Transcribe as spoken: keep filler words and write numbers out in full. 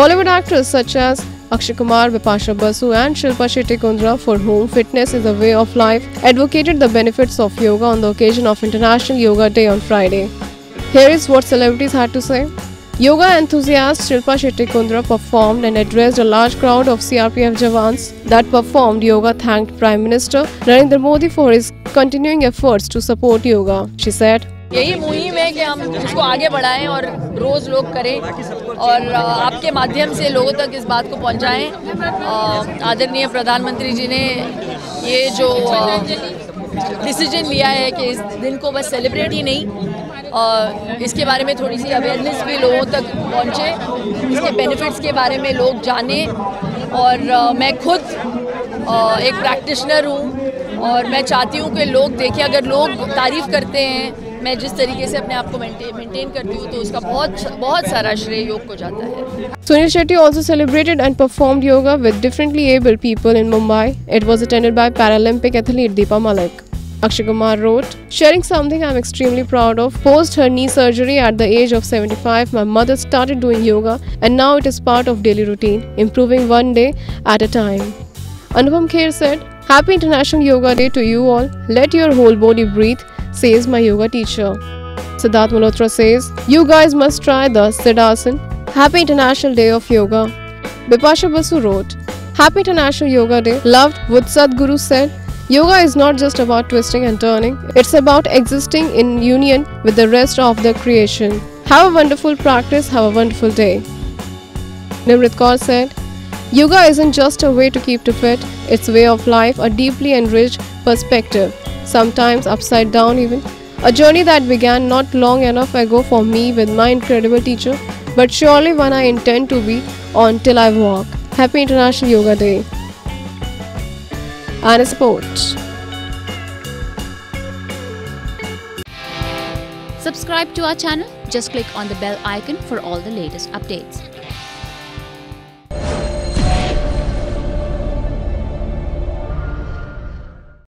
Bollywood actors such as Akshay Kumar, Bipasha Basu and Shilpa Shetty Kundra, for whom fitness is a way of life, advocated the benefits of yoga on the occasion of International Yoga Day on Friday. Here is what celebrities had to say. Yoga enthusiast Shilpa Shetty Kundra performed and addressed a large crowd of C R P F jawans that performed yoga, thanked Prime Minister Narendra Modi for his continuing efforts to support yoga. She said, यही मुहिम है कि हम इसको आगे बढ़ाएं और रोज लोग करें और आपके माध्यम से लोगों तक इस बात को पहुंचाएं। आदरणीय प्रधानमंत्री जी ने ये जो डिसीजन लिया है कि इस दिन को बस सेलिब्रेट ही नहीं, और इसके बारे में थोड़ी सी अवेयरनेस भी लोगों तक पहुंचे, इसके बेनिफिट्स के बारे में लोग जाने। और मैं खुद एक प्रैक्टिशनर हूँ और मैं चाहती हूँ कि लोग देखें, अगर लोग तारीफ़ करते हैं मैं जिस तरीके से अपने आप को मेंटेन करती हूँ तो उसका बहुत बहुत सारा श्रेय योग को जाता है। Sunil Shetty also celebrated and performed yoga with differently abled people in Mumbai. It was attended by Paralympic athlete Deepa Malik. Akshay Kumar wrote, "Sharing something I'm extremely proud of. Post her knee surgery at the age of seventy-five, my mother started doing yoga and now it is part of daily routine, improving one day at a time." Anupam Kher said, "Happy International Yoga Day to you all. Let your whole body breathe, says my yoga teacher." Siddharth Malhotra says, "You guys must try the Siddhasan. Happy International Day of Yoga." Bipasha Basu wrote, "Happy International Yoga Day. Loved what Sadhguru said. Yoga is not just about twisting and turning. It's about existing in union with the rest of the creation. Have a wonderful practice. Have a wonderful day." Nimrit Kaur said, "Yoga isn't just a way to keep fit. It's a way of life, a deeply enriched perspective. Sometimes upside down even. A journey that began not long enough ago for me with my incredible teacher, but surely one I intend to be on till I walk." Happy International Yoga Day. And sports. Subscribe to our channel. Just click on the bell icon for all the latest updates.